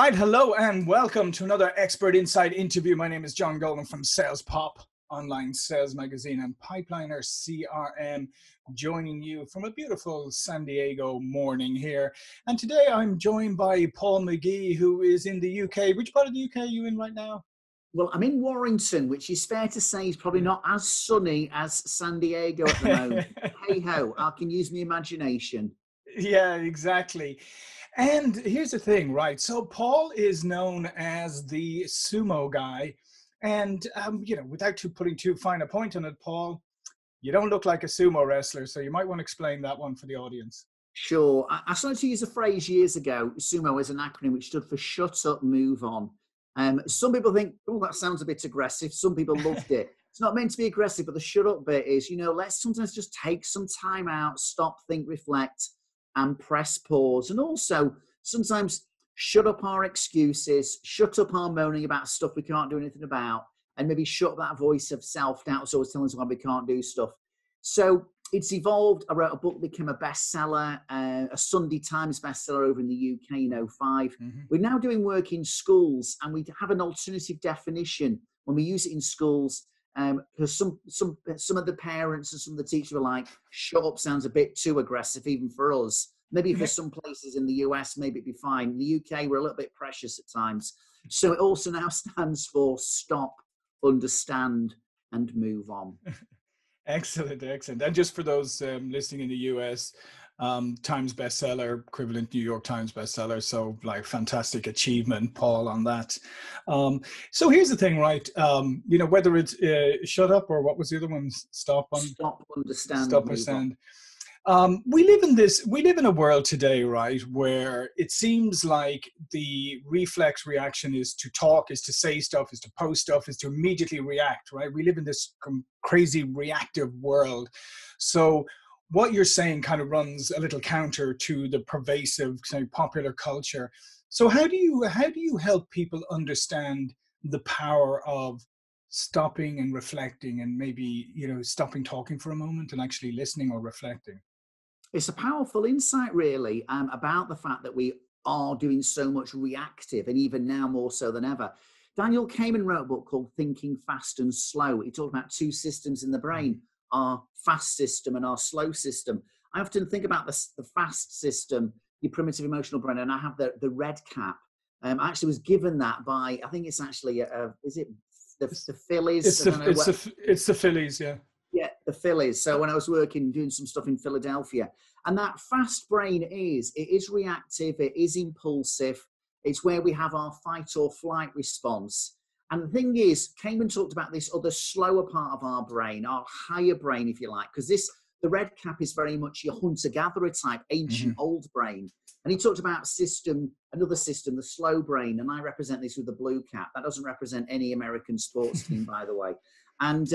right, hello and welcome to another Expert Insight interview. My name is John Golden from Sales Pop, online sales magazine, and Pipeliner CRM, joining you from a beautiful San Diego morning here. And today I'm joined by Paul McGee, who is in the UK. Which part of the UK are you in right now? Well, I'm in Warrington, which is fair to say is probably not as sunny as San Diego at the moment. Hey ho, I can use my imagination. Yeah, exactly. And here's the thing, right? So Paul is known as the SUMO Guy. And, you know, without putting too fine a point on it, Paul, you don't look like a sumo wrestler, so you might want to explain that one for the audience. Sure. I started to use a phrase years ago, SUMO, as an acronym, which stood for Shut Up, Move On. Some people think, oh, that sounds a bit aggressive. Some people loved it. It's not meant to be aggressive, but the shut up bit is, you know, let's sometimes just take some time out, stop, think, reflect, and press pause. And also, sometimes shut up our excuses, shut up our moaning about stuff we can't do anything about, and maybe shut that voice of self-doubt that's always telling us why we can't do stuff. So it's evolved. I wrote a book that became a bestseller, a Sunday Times bestseller over in the UK in 2005. Mm-hmm. We're now doing work in schools, and we have an alternative definition when we use it in schools, because some of the parents and some of the teachers were like, shut up sounds a bit too aggressive even for us. Maybe for some places in the US, maybe it'd be fine. In the UK, we're a little bit precious at times. So it also now stands for stop, understand, and move on. Excellent, excellent. And just for those listening in the US, Times bestseller, equivalent New York Times bestseller. So like fantastic achievement, Paul, on that. So here's the thing, right? You know, whether it's shut up or what was the other one? Stop, stop, understand. Stop, understand. We live in a world today, right, where it seems like the reflex reaction is to talk, is to say stuff, is to post stuff, is to immediately react, right? We live in this crazy reactive world. So what you're saying kind of runs a little counter to the pervasive kind of popular culture. So how do you help people understand the power of stopping and reflecting, and maybe, you know, stopping talking for a moment and actually listening or reflecting? It's a powerful insight, really, about the fact that we are doing so much reactive, and even now more so than ever. Daniel Kahneman wrote a book called Thinking Fast and Slow. He talked about two systems in the brain, our fast system and our slow system. I often think about the fast system, your primitive emotional brain, and I have the red cap. I actually was given that by, I think it's actually, the Phillies? It's the Phillies, yeah. Yeah, the Phillies. So when I was working, doing some stuff in Philadelphia, and that fast brain it is reactive, it is impulsive. It's where we have our fight or flight response. And the thing is, Kahneman talked about this other slower part of our brain, our higher brain, if you like, because the red cap is very much your hunter-gatherer type, ancient old brain. And he talked about another system, the slow brain, and I represent this with the blue cap. That doesn't represent any American sports team, by the way. And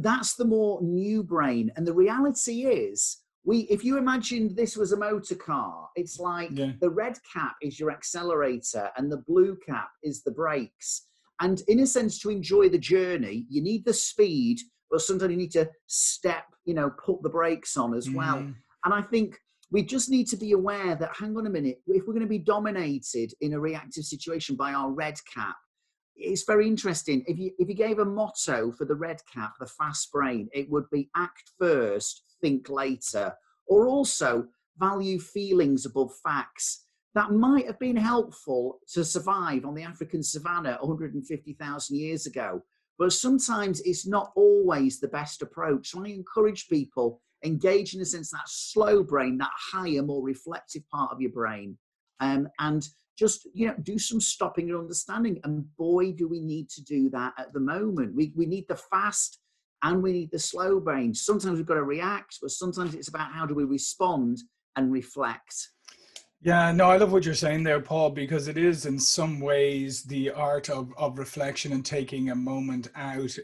that's the more new brain. And the reality is, if you imagine this was a motor car, it's like the red cap is your accelerator and the blue cap is the brakes. And in a sense, to enjoy the journey, you need the speed, but sometimes you need to step, you know, put the brakes on as well. And I think we just need to be aware that, hang on a minute, if we're going to be dominated in a reactive situation by our red cap, it's very interesting. If you gave a motto for the red cap, the fast brain, it would be act first, think later, or also value feelings above facts. That might have been helpful to survive on the African savannah 150,000 years ago, but sometimes it's not always the best approach. So I encourage people, engage in a sense that slow brain, that higher, more reflective part of your brain, and just, you know, do some stopping and understanding. And boy, do we need to do that at the moment. We need the fast and we need the slow brain. Sometimes we've got to react, but sometimes it's about how do we respond and reflect. Yeah, no, I love what you're saying there, Paul, because it is in some ways the art of reflection, and taking a moment out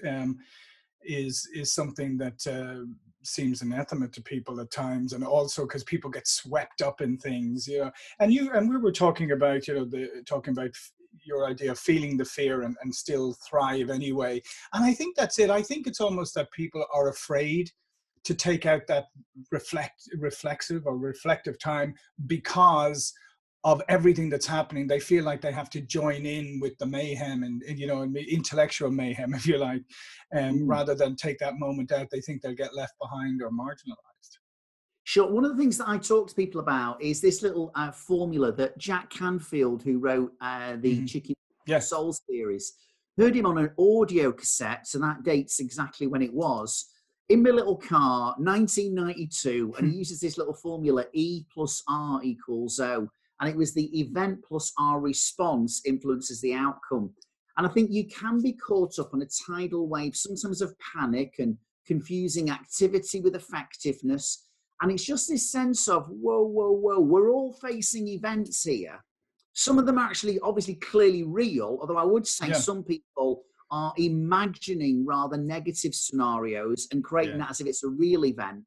is something that seems anathema to people at times, and also because people get swept up in things, you know. And we were talking about, you know, your idea of feeling the fear and still thrive anyway. And I think that's it. I think it's almost that people are afraid to take out that reflective time because of everything that's happening. They feel like they have to join in with the mayhem and you know, intellectual mayhem, if you like, rather than take that moment out. They think they'll get left behind or marginalized. Sure. One of the things that I talk to people about is this little formula that Jack Canfield, who wrote the Chicken Soul series, heard him on an audio cassette, so that dates exactly when it was, in my little car, 1992, and he uses this little formula, E plus R equals O, and it was the event plus our response influences the outcome. And I think you can be caught up on a tidal wave, sometimes of panic and confusing activity with effectiveness. And it's just this sense of, whoa, whoa, whoa, we're all facing events here. Some of them are actually obviously clearly real, although I would say some people are imagining rather negative scenarios and creating that as if it's a real event.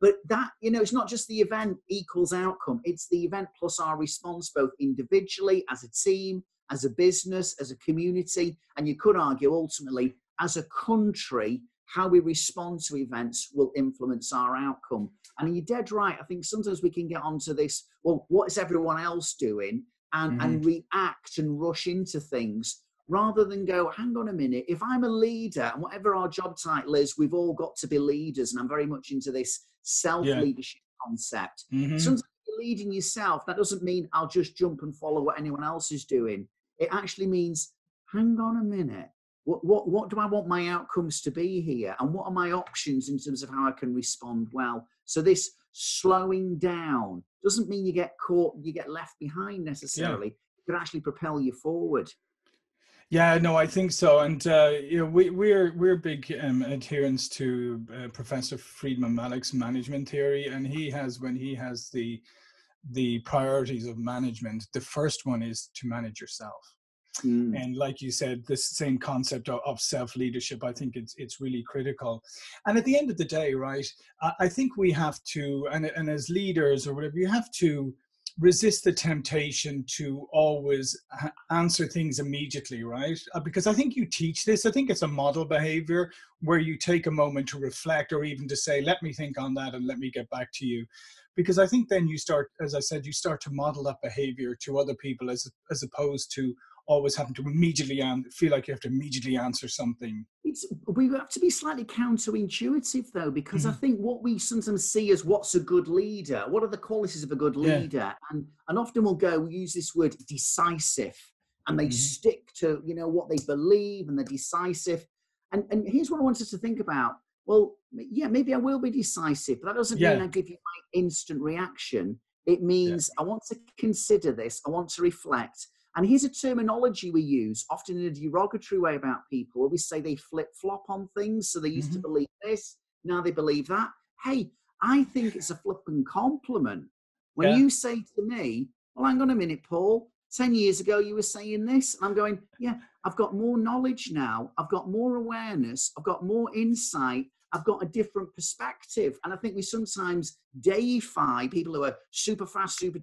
But that, you know, it's not just the event equals outcome. It's the event plus our response, both individually, as a team, as a business, as a community. And you could argue ultimately, as a country, how we respond to events will influence our outcome. And you're dead right. I think sometimes we can get onto this, well, what is everyone else doing? And, and react and rush into things rather than go, hang on a minute, if I'm a leader, and whatever our job title is, we've all got to be leaders. And I'm very much into this self-leadership concept. Sometimes you're leading yourself. That doesn't mean I'll just jump and follow what anyone else is doing. It actually means, hang on a minute, what do I want my outcomes to be here? And what are my options in terms of how I can respond well? So this slowing down doesn't mean you get caught, you get left behind necessarily. It could actually propel you forward. Yeah, no, I think so. And you know, we're big adherents to Professor Friedman Malik's management theory, and he has the priorities of management. The first one is to manage yourself. And like you said, this same concept of self-leadership, I think it's really critical. And at the end of the day, right, I think we have to, and as leaders or whatever, you have to resist the temptation to always answer things immediately, right? Because I think you teach this. I think it's a model behavior where you take a moment to reflect or even to say, let me think on that and let me get back to you. Because I think then you start, as I said, you start to model that behavior to other people as opposed to always having to immediately feel like you have to immediately answer something. We have to be slightly counterintuitive though, because I think what we sometimes see is what's a good leader, what are the qualities of a good leader, and often we use this word decisive, and they stick to, you know, what they believe, and they're decisive. And here's what I wanted to think about. Well, yeah, maybe I will be decisive, but that doesn't mean I give you my instant reaction. It means I want to consider this, I want to reflect. And here's a terminology we use often in a derogatory way about people, where we say they flip-flop on things. So they used to believe this, now they believe that. Hey, I think it's a flippant compliment. When you say to me, well, hang on a minute, Paul, 10 years ago you were saying this. And I'm going, yeah, I've got more knowledge now. I've got more awareness. I've got more insight. I've got a different perspective. And I think we sometimes deify people who are super fast, super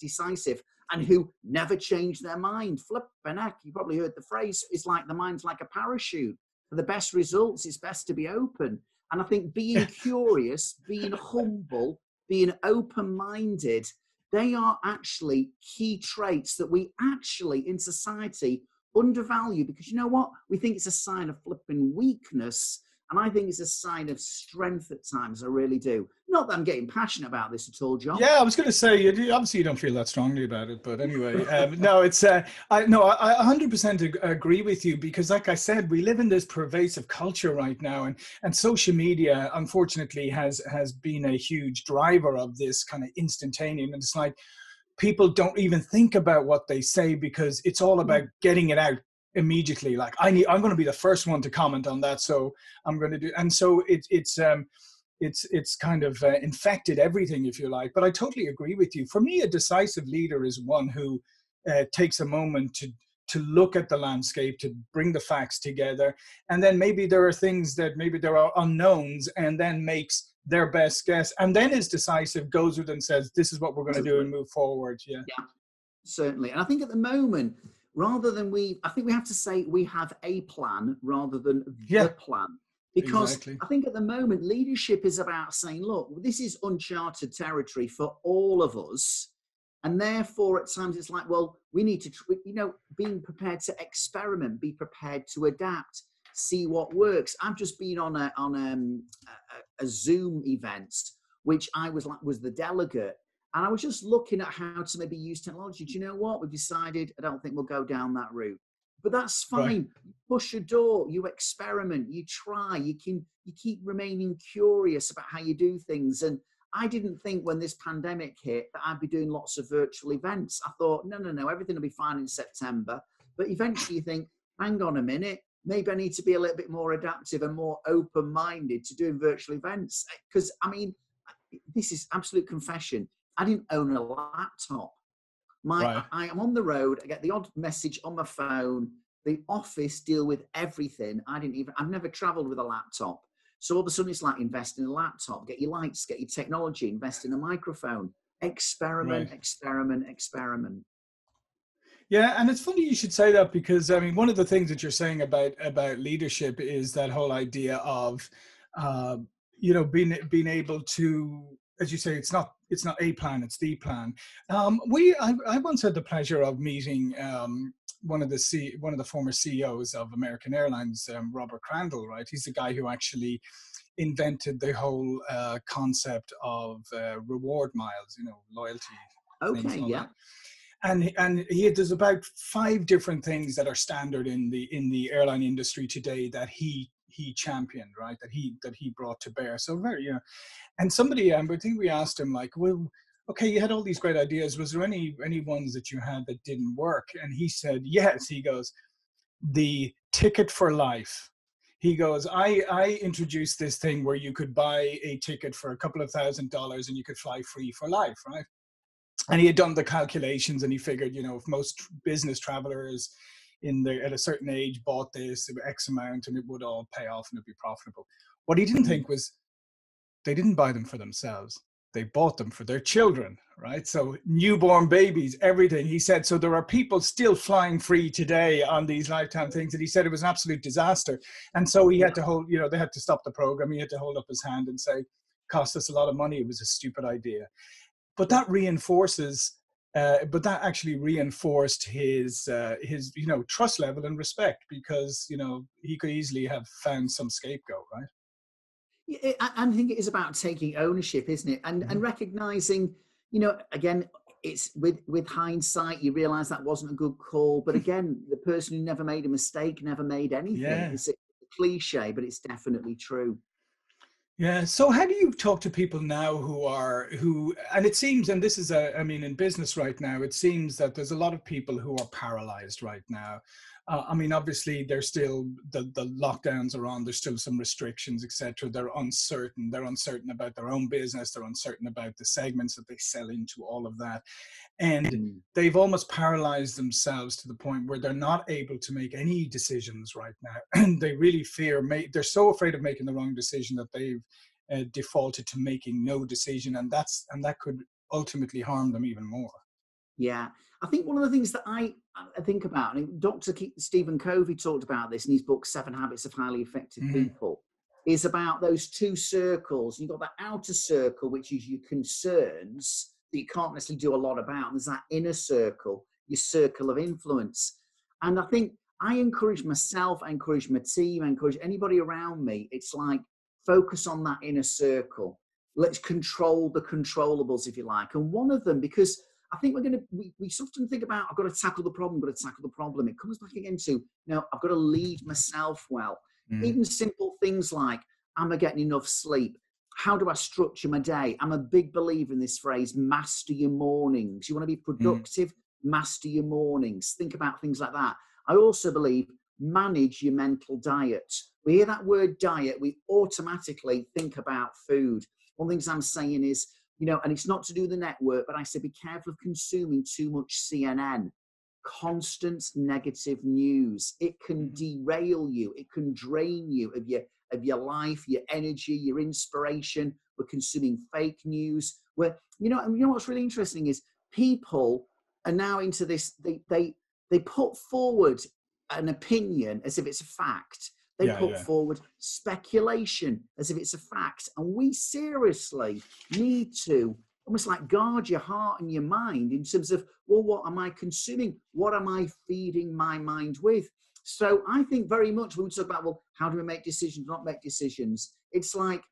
decisive, and who never change their mind. Flippin' heck, you probably heard the phrase, it's like the mind's like a parachute. For the best results, it's best to be open. And I think being curious, being humble, being open-minded, they are actually key traits that we actually in society undervalue, because you know what? We think it's a sign of flipping weakness. And I think it's a sign of strength at times. I really do. Not that I'm getting passionate about this at all, John. Yeah, I was going to say, obviously you don't feel that strongly about it, but anyway, no, it's, I 100% agree with you, because like I said, we live in this pervasive culture right now, and social media, unfortunately, has been a huge driver of this kind of instantaneous, and it's like people don't even think about what they say because it's all about getting it out immediately. Like I'm going to be the first one to comment on that, so I'm going to do, and so it's kind of infected everything, if you like. But I totally agree with you. For me, a decisive leader is one who takes a moment to look at the landscape, to bring the facts together, and then maybe there are unknowns, and then makes their best guess, and then is decisive, goes with and says, this is what we're going to do and move forward. Yeah, certainly. And I think at the moment, rather than I think we have to say we have a plan rather than the plan. Because I think at the moment, leadership is about saying, look, this is uncharted territory for all of us. And therefore, at times it's like, well, we need to, you know, being prepared to experiment, be prepared to adapt, see what works. I've just been on a Zoom event, which I was like, was the delegate. And I was just looking at how to maybe use technology. Do you know what? We've decided, I don't think we'll go down that route. But that's fine. Right. You push a door, you experiment, you try, you keep remaining curious about how you do things. And I didn't think when this pandemic hit that I'd be doing lots of virtual events. I thought, no, everything will be fine in September. But eventually you think, hang on a minute, maybe I need to be a little bit more adaptive and more open-minded to doing virtual events. Because, I mean, this is absolute confession. I didn't own a laptop. I am on the road. I get the odd message on my phone. The office deal with everything. I've never traveled with a laptop. So all of a sudden it's like, invest in a laptop, get your lights, get your technology, invest in a microphone, experiment. Yeah. And it's funny you should say that, because I mean, one of the things that you're saying about leadership is that whole idea of, you know, being able to, as you say, it's not a plan, it's the plan. I once had the pleasure of meeting one of the former CEOs of American Airlines, Robert Crandall, right? He's the guy who actually invented the whole concept of reward miles, you know, loyalty. Okay, yeah. That. And there's about 5 different things that are standard in the airline industry today that he championed, right? That he brought to bear. So very, you know, and somebody, I think we asked him, like, well, okay, you had all these great ideas. Was there any ones that you had that didn't work? And he said, yes. He goes, the ticket for life. He goes, I introduced this thing where you could buy a ticket for a couple of $1,000 and you could fly free for life, right? And he had done the calculations and he figured, you know, if most business travelers at a certain age bought this X amount, and it would all pay off and it'd be profitable. What he didn't think was they didn't buy them for themselves. They bought them for their children, right? So newborn babies, everything. He said, so there are people still flying free today on these lifetime things. And he said it was an absolute disaster. And so he had to they had to stop the program. He had to hold up his hand and say, cost us a lot of money. It was a stupid idea. But that reinforces reinforced his trust level and respect, because he could easily have found some scapegoat, right? Yeah, I think it is about taking ownership, isn't it? And and recognizing, again, it's with hindsight you realize that wasn't a good call. But again, the person who never made a mistake never made anything. Yeah. It's a cliche, but it's definitely true. Yeah. So how do you talk to people now who and it seems, and this is in business right now, it seems that there's a lot of people who are paralyzed right now. Obviously there's still the lockdowns are on, there's still some restrictions, etc. They're uncertain. They're uncertain about their own business. They're uncertain about the segments that they sell into, all of that. And they've almost paralyzed themselves to the point where they're not able to make any decisions right now. And they really they're so afraid of making the wrong decision that they've defaulted to making no decision, and that could ultimately harm them even more. Yeah, I think one of the things that I think about, and Dr. Stephen Covey talked about this in his book 7 Habits of Highly Effective People, is about those 2 circles. You've got that outer circle, which is your concerns that you can't necessarily do a lot about, and there's that inner circle, your circle of influence. And I think I encourage myself, I encourage my team, I encourage anybody around me, it's like, focus on that inner circle. Let's control the controllables, if you like. And one of them, because I think we often think about, I've got to tackle the problem, It comes back again to, no, I've got to lead myself well. Even simple things like, am I getting enough sleep? How do I structure my day? I'm a big believer in this phrase, master your mornings. You want to be productive, master your mornings. Think about things like that. I also believe, manage your mental diet. We hear that word diet, we automatically think about food. One of the things I'm saying is, and it's not to do with the network, but I say be careful of consuming too much CNN. Constant negative news. It can derail you. It can drain you of your life, your energy, your inspiration. We're consuming fake news. What's really interesting is people are now into this. They put forward an opinion as if it's a fact. They put forward speculation as if it's a fact. And we seriously need to, almost like guard your heart and your mind in terms of, well, what am I consuming? What am I feeding my mind with? So I think very much when we talk about, well, how do we make decisions, not make decisions? It's like,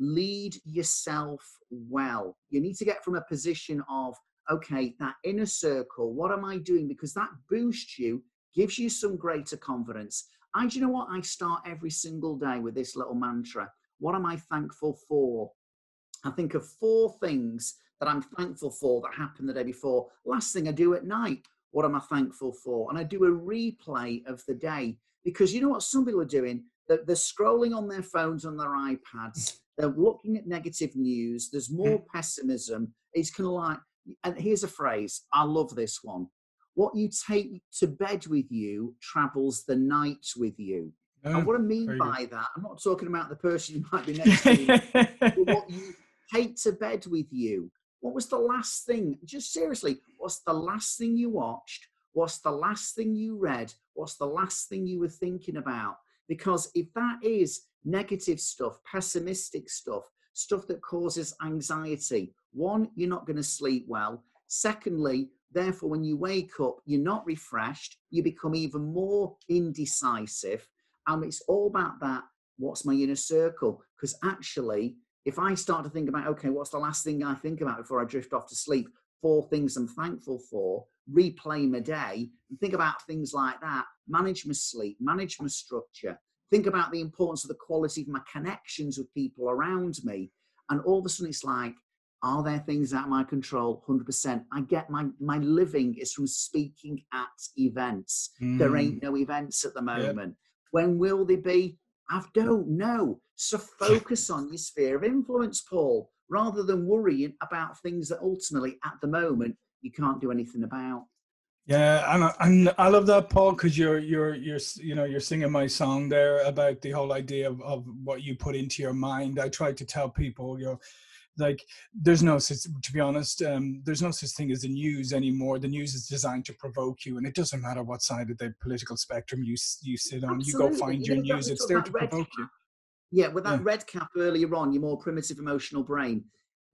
lead yourself well. You need to get from a position of, okay, that inner circle, what am I doing? Because that boosts you, gives you some greater confidence. And you know what? I start every single day with this little mantra. What am I thankful for? I think of 4 things that I'm thankful for that happened the day before. Last thing I do at night, what am I thankful for? And I do a replay of the day, because you know what some people are doing? They're scrolling on their phones, on their iPads. They're looking at negative news. There's more pessimism. It's kind of like, and here's a phrase, I love this one. What you take to bed with you travels the night with you. Yeah, and what I mean by that, I'm not talking about the person you might be next to you, but what you take to bed with you. What was the last thing? Just seriously, what's the last thing you watched? What's the last thing you read? What's the last thing you were thinking about? Because if that is negative stuff, pessimistic stuff, stuff that causes anxiety, one, you're not going to sleep well. Secondly, therefore, when you wake up, you're not refreshed. You become even more indecisive. And it's all about that. What's my inner circle? Because actually, if I start to think about, okay, what's the last thing I think about before I drift off to sleep? 4 things I'm thankful for, replay my day, and think about things like that, manage my sleep, manage my structure, think about the importance of the quality of my connections with people around me. And all of a sudden it's like, are there things out of my control? 100%. I get my living is from speaking at events. There ain't no events at the moment. Yep. When will they be? I don't know. So focus on your sphere of influence, Paul, rather than worrying about things that ultimately at the moment you can't do anything about. Yeah, and I love that, Paul, because you're singing my song there about the whole idea of what you put into your mind. I try to tell people, you know, like there's no such, to be honest, there's no such thing as the news anymore. The news is designed to provoke you, and it doesn't matter what side of the political spectrum you sit on. Absolutely. You go find your news. It's there to provoke you. Yeah, with that red cap earlier on, your more primitive emotional brain.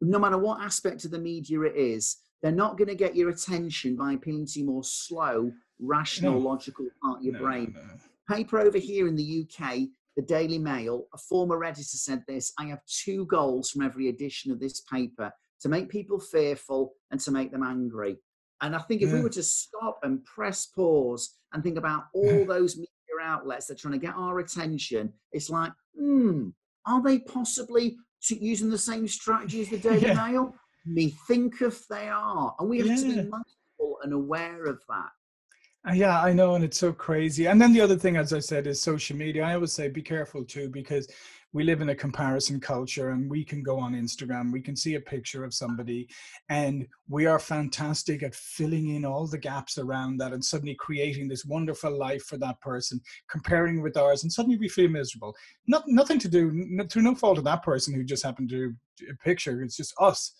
No matter what aspect of the media it is, they're not going to get your attention by appealing to your more slow, rational, logical part of your brain. No. Paper over here in the UK, the Daily Mail, a former editor said this, I have 2 goals from every edition of this paper, to make people fearful and to make them angry. And I think if we were to stop and press pause and think about all those media outlets that are trying to get our attention, it's like, are they possibly using the same strategy as the Daily Mail? Me think if they are, and we have to be mindful and aware of that. Yeah, I know, and it's so crazy. And then the other thing, as I said, is social media. I always say be careful too, because we live in a comparison culture, and we can go on Instagram, we can see a picture of somebody, and we are fantastic at filling in all the gaps around that and suddenly creating this wonderful life for that person, comparing with ours, and suddenly we feel miserable. Nothing to do, through no fault of that person who just happened to do a picture, it's just us.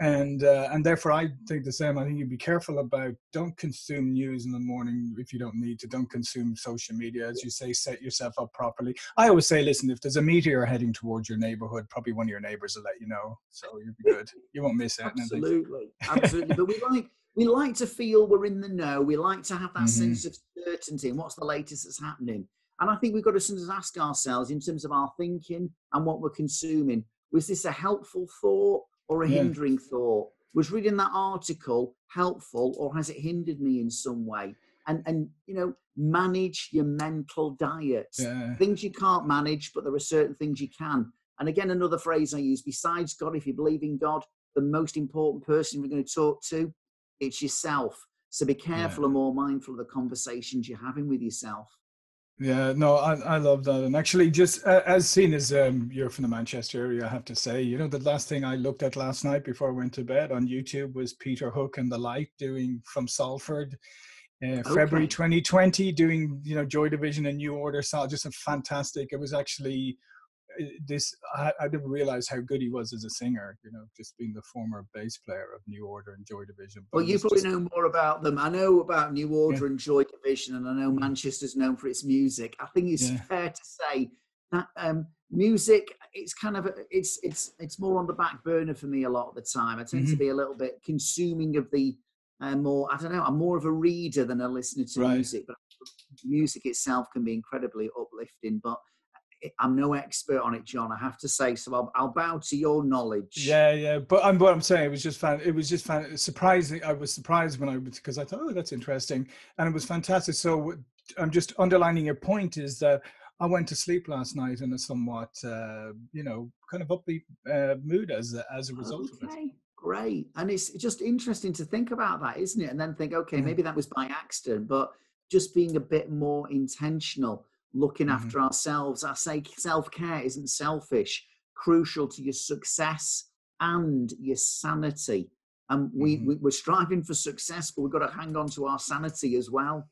And therefore I think the same. I think you'd be careful about, don't consume news in the morning if you don't need to. Don't consume social media. As you say, set yourself up properly. I always say, listen, if there's a meteor heading towards your neighborhood, probably one of your neighbors will let you know. So you'll be good. You won't miss it. Absolutely. Absolutely. But we like to feel we're in the know. We like to have that sense of certainty and what's the latest that's happening. And I think we've got to ask ourselves in terms of our thinking and what we're consuming, was this a helpful thought or a hindering thought? Was reading that article helpful, or has it hindered me in some way? And you know, manage your mental diets. Things you can't manage, but there are certain things you can. And again, another phrase I use, besides God, if you believe in God, the most important person we're going to talk to, it's yourself. So be careful and more mindful of the conversations you're having with yourself. Yeah, no, I love that. And actually, just as seen as you're from the Manchester area, I have to say, you know, the last thing I looked at last night before I went to bed on YouTube was Peter Hook and the Light doing from Salford, February 2020, doing, you know, Joy Division and New Order. So just a fantastic. It was actually this. I didn't realize how good he was as a singer, you know, just being the former bass player of New Order and Joy Division. But well, you probably know more about them. I know about New Order and Joy Division, and I know Manchester's known for its music. I think it's fair to say that music, it's kind of it's more on the back burner for me a lot of the time. I tend to be a little bit consuming of the more, I don't know, I'm more of a reader than a listener to music, but music itself can be incredibly uplifting. But I'm no expert on it, John, I have to say, so I'll bow to your knowledge. Yeah, but what I'm saying, it was just surprising. I was surprised when because I thought, oh, that's interesting, and it was fantastic. So I'm just underlining your point is that I went to sleep last night in a somewhat, kind of upbeat mood as a result of it. Great, and it's just interesting to think about that, isn't it? And then think, okay, maybe that was by accident, but just being a bit more intentional. Looking after ourselves. I say self-care isn't selfish, crucial to your success and your sanity. And we're striving for success, but we've got to hang on to our sanity as well.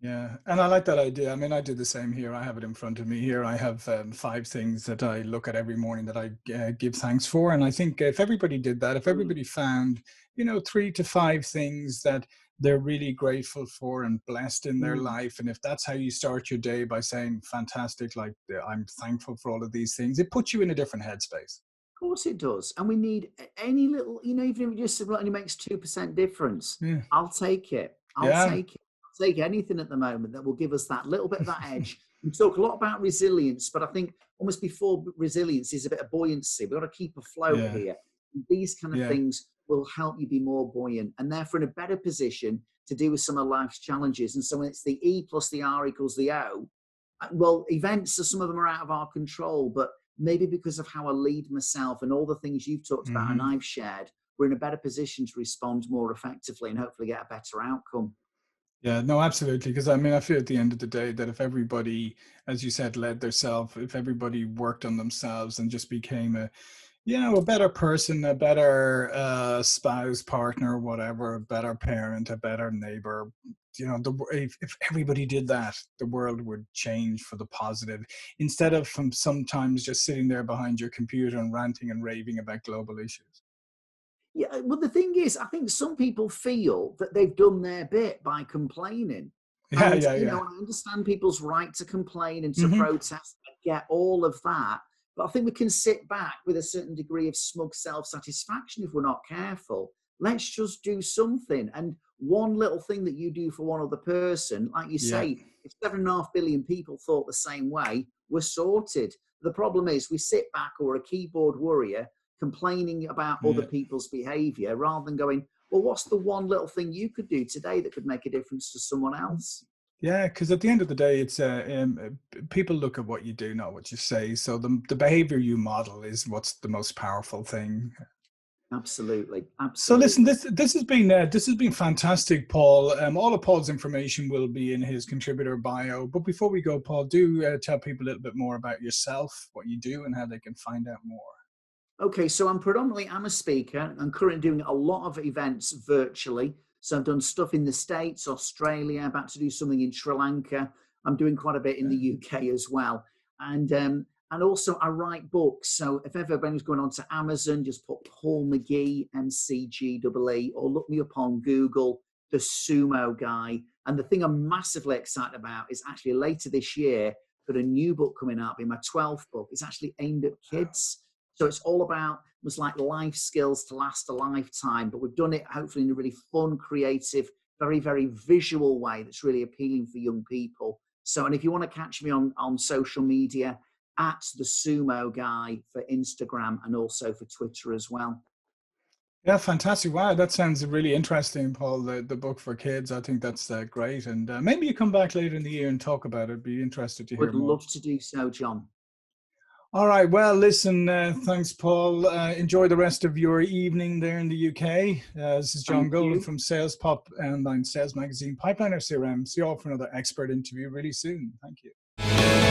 Yeah, and I like that idea. I mean, I do the same here. I have it in front of me here. I have 5 things that I look at every morning that I give thanks for. And I think if everybody did that, if everybody found, 3 to 5 things that they're really grateful for and blessed in their life. And if that's how you start your day by saying, fantastic, like I'm thankful for all of these things, it puts you in a different headspace. Of course it does. And we need any little, even if it just only makes 2% difference, I'll take it. I'll take anything at the moment that will give us that little bit of that edge. We talk a lot about resilience, but I think almost before resilience is a bit of buoyancy. We've got to keep afloat here. These kind of things will help you be more buoyant and therefore in a better position to deal with some of life's challenges. And so when it's the E+R=O, well, events, some of them are out of our control, but maybe because of how I lead myself and all the things you've talked about and I've shared, we're in a better position to respond more effectively and hopefully get a better outcome. Yeah, no, absolutely. Because I mean, I feel at the end of the day that if everybody, as you said, led themselves, if everybody worked on themselves and just became a better person, a better spouse, partner, whatever, a better parent, a better neighbor. If everybody did that, the world would change for the positive. Instead of from sometimes just sitting there behind your computer and ranting and raving about global issues. Yeah, well, the thing is, I think some people feel that they've done their bit by complaining. Yeah, and, I understand people's right to complain and to protest. I get all of that. But I think we can sit back with a certain degree of smug self-satisfaction if we're not careful. Let's just do something. And one little thing that you do for one other person, like you say, if 7.5 billion people thought the same way, we're sorted. The problem is we sit back or a keyboard warrior complaining about other people's behavior rather than going, well, what's the one little thing you could do today that could make a difference to someone else? Yeah, because at the end of the day, it's people look at what you do, not what you say. So the behavior you model is what's the most powerful thing. Absolutely. So listen, this has been fantastic, Paul. All of Paul's information will be in his contributor bio. But before we go, Paul, do tell people a little bit more about yourself, what you do, and how they can find out more. Okay, so I'm a speaker. I'm currently doing a lot of events virtually. So I've done stuff in the States, Australia, about to do something in Sri Lanka. I'm doing quite a bit in the UK as well. And also I write books. So if ever anyone's going on to Amazon, just put Paul McGee, MCGEE, or look me up on Google, The SUMO Guy. And the thing I'm massively excited about is actually later this year, I've got a new book coming out, in my 12th book. It's actually aimed at kids. So it's all about, it was like life skills to last a lifetime, but we've done it hopefully in a really fun, creative, very, very visual way that's really appealing for young people. So, and if you want to catch me on social media, at The SUMO Guy for Instagram and also for Twitter as well. Yeah, fantastic. Wow, that sounds really interesting, Paul, the book for kids. I think that's great. And maybe you come back later in the year and talk about it. Be interested to hear more. Would love to do so, John. All right. Well, listen, thanks, Paul. Enjoy the rest of your evening there in the UK. This is John Golden from Sales Pop and Online Sales Magazine, Pipeliner CRM. See you all for another expert interview really soon. Thank you.